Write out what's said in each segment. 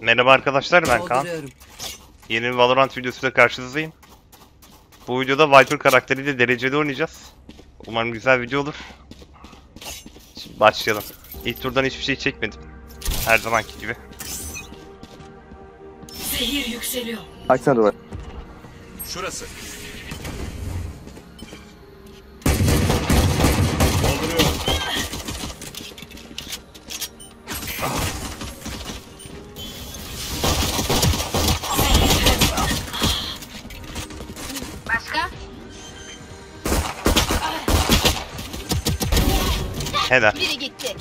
Merhaba arkadaşlar, ben Kaan. Yeni bir Valorant videosuyla karşınızdayım. Bu videoda Viper karakteriyle dereceli oynayacağız. Umarım güzel video olur. Şimdi başlayalım. İlk turdan hiçbir şey çekmedim. Her zamanki gibi. Zehir yükseliyor. Açsana duvar. Şurası. Dolduruyor. Başka? Helal. Biri gitti.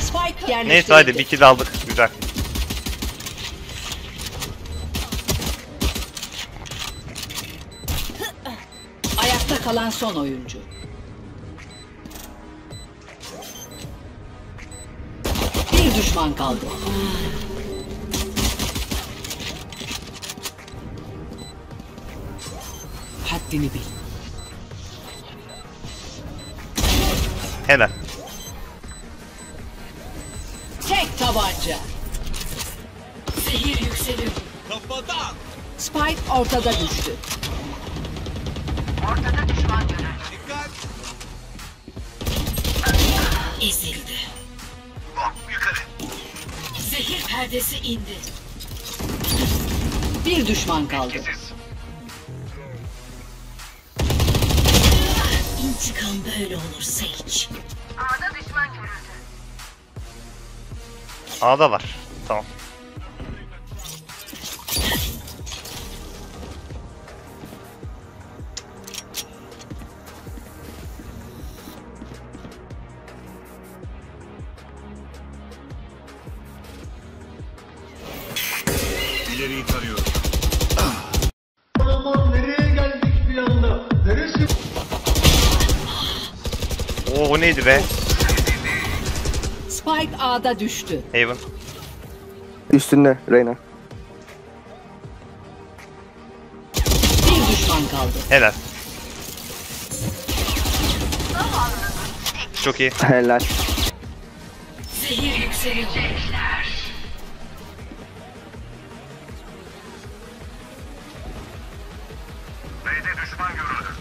Spike yerleştirildi. Neyse hadi bir kill aldık. Güzel. Kalan son oyuncu. Bir düşman kaldı. Haddini bil. Helal. Tek tabanca. Zehir yükseliyor. Kafadan. Spike ortada düştü. Ortada düşman görüldü. Dikkat! Ezildi. Bak yukarı. Zehir perdesi indi. Bir düşman kaldı. İntikam böyle olursa hiç. A'da düşman görüldü. A'da var. Tamam. O neydi be? Spike A'da düştü. Haven. Üstünde Reyna. Bir düşman kaldı. Helal. Çok iyi. Helal. Zehir yükselecekler. B'de düşman görüldü.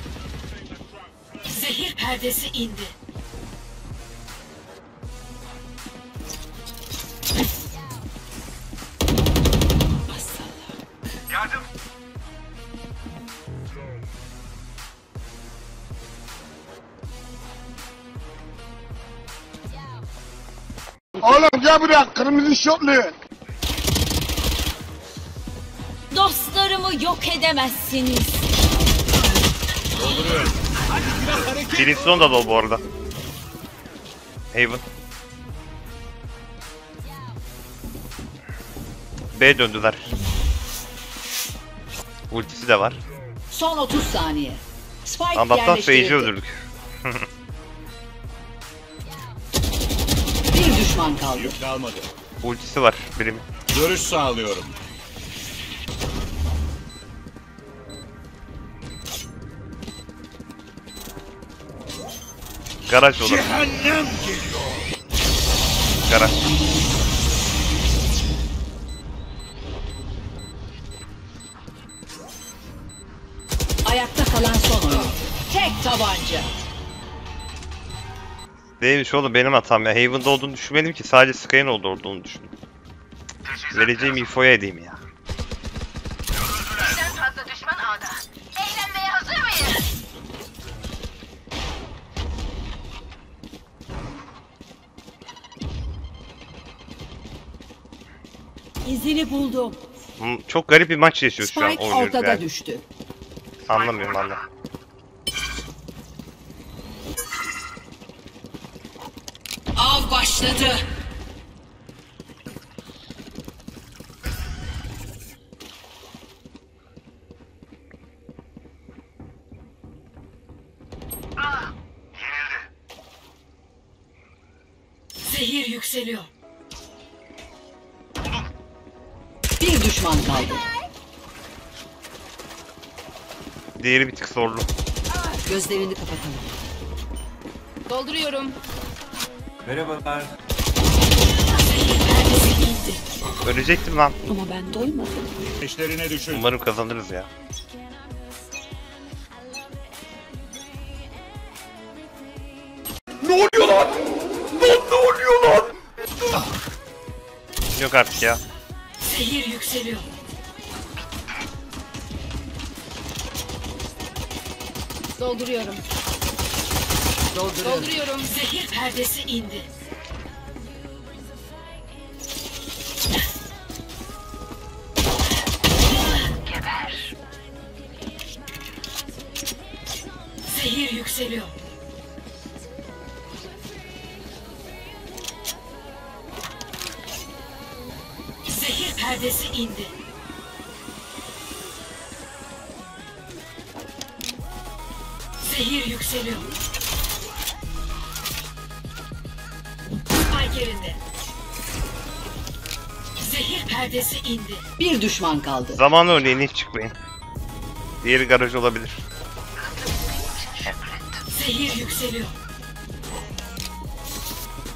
Zehir perdesi indi. Oğlum gel buraya, kırmızı şortlu. Dostlarımı yok edemezsiniz. Dolduruyorum. Tristan da dol bu arada. Haven. B döndüler. Ultisi de var. Son 30 saniye. Spike Allah'tan seyirci öldürdük. Bir düşman kaldı. Yük kalmadı. Ultisi var birimi. Görüş sağlıyorum. Garaj olur. Cehennem geliyor. Garaj. Ayakta kalan son oyun. Tek tabanca. Değilmiş oğlum, benim hatam ya. Haven'da olduğunu düşünmedim ki, sadece Sky'ın olduğunu düşündüm. Vereceğim infoya edeyim ya. Bizden fazla düşman A'da. Eğlenmeye hazır mıyız? İzini buldum. Çok garip bir maç yaşıyoruz şu an. Spike ortada yani. Düştü. Anlamıyorum valla. Av başladı. Ah, yenildi. Zehir yükseliyor. Bir düşman kaldı. Diğeri bir tık zorlu. Gözlerini kapatın. Dolduruyorum. Merhabalar. Ölecektim lan. Ama ben doymadım. İşlerine düşün. Umarım kazanırız ya. Ne oluyor lan? Ne oluyor lan? Yok artık ya. Sehir yükseliyor. Dolduruyorum. Dolduruyorum. Zehir perdesi indi. Geber. Zehir yükseliyor. Zehir perdesi indi. Zehir yükseliyor. Spike yerinde. Zehir perdesi indi. Bir düşman kaldı. Zamanı öleyin, hiç çıkmayın. Diğeri garaj olabilir. Zehir yükseliyor.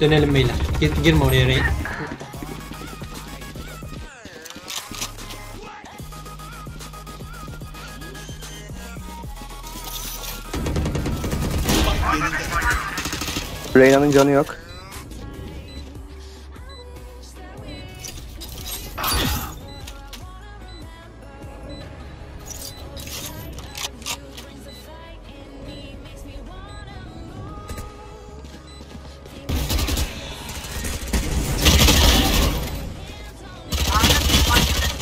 Dönelim beyler. Girme oraya Reyna. Reyna'nın canı yok.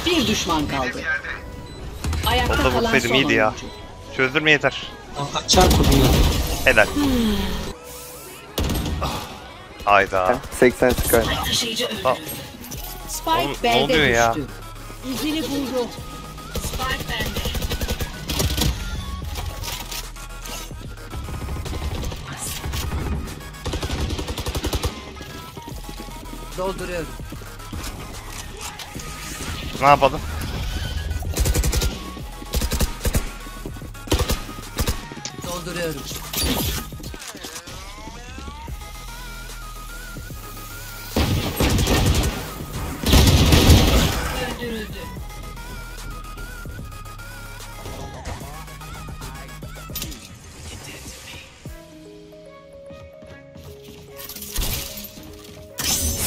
Bir düşman kaldı. Ayakta kalan son iyiydi ya. Çözdürme yeter. Açar kuruyor. Helal. Hayda. 80 Spike. Spike bende düştü. Ya. İzini buldu. Spike bende. Dolduruyorum. Ne yapalım? Dolduruyorum.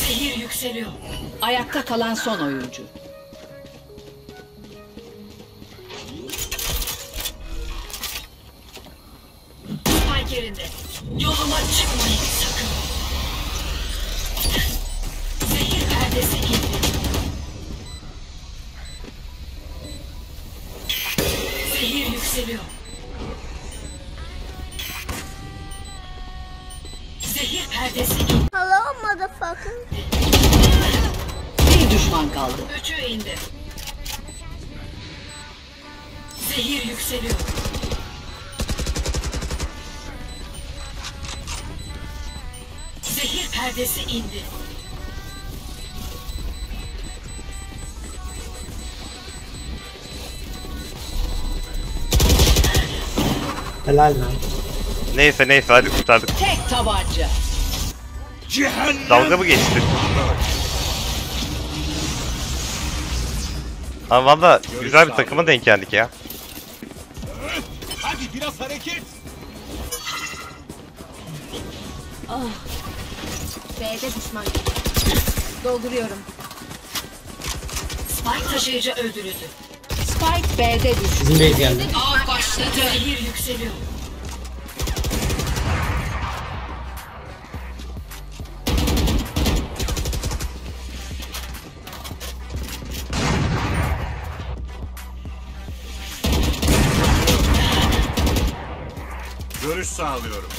Zehir yükseliyor. Ayakta kalan son oyuncu. Spike yerinde. Yoluma çıkmayın sakın. Zehir perdesi indi. Zehir yükseliyor. Zehir perdesi indi. Bir düşman kaldı. Üçü indi. Zehir yükseliyor. Zehir perdesi indi. Helal lan. Neyse hadi kurtardık. Tek tabanca. Cehennem. Dalga mı geçti? Abi valla güzel bir takıma denk geldik ya. Hadi biraz hareket. Ah. B'de düşman. Dolduruyorum. Spike taşıyıcı öldürüldü. Spike B'de düştü. Bizim B'ye geldi. Ağ başladı. Zehir yükseliyor. Görüş sağlıyorum.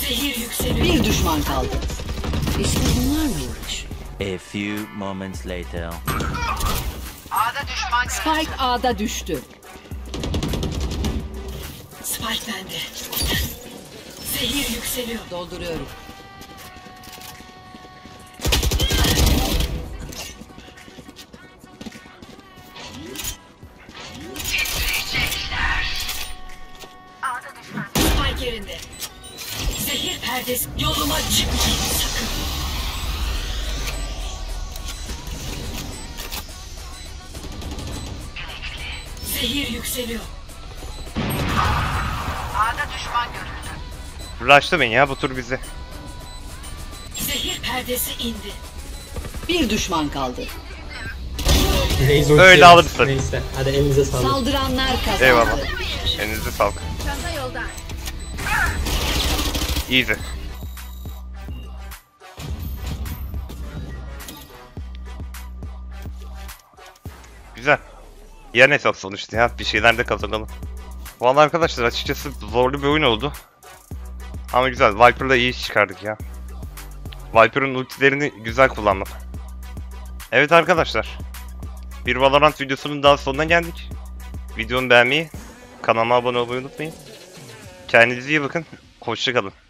Zehir yükseliyor. Bir düşman kaldı. İşte bunlar mıymış? A few moments later. A'da düşman görüldü. Spike A'da düştü. Spike bende. Zehir yükseliyor. Dolduruyorum. neredesin? Yoluma çıkmayın sakın. Zehir yükseliyor. A'da düşman görüldü. Rush'ta beni ya bu tur bizi. Zehir perdesi indi. Bir düşman kaldı. Öyle alırsın. Neyse. Hadi elinize sağlık. Saldıranlar kazandı. Eyvallah. Elinize sağlık. Çanta yolda. Easy. Güzel. Yer ne çok sonuçta ya. Bir şeyler de kazanalım. Vallahi arkadaşlar açıkçası zorlu bir oyun oldu. Ama güzel. Viper'la iyi iş çıkardık ya. Viper'ın ultilerini güzel kullanmak. Evet arkadaşlar. Bir Valorant videosunun daha sonuna geldik. Videomu beğenmeyi, kanalıma abone olmayı unutmayın. Kendinize iyi bakın. Hoşça kalın.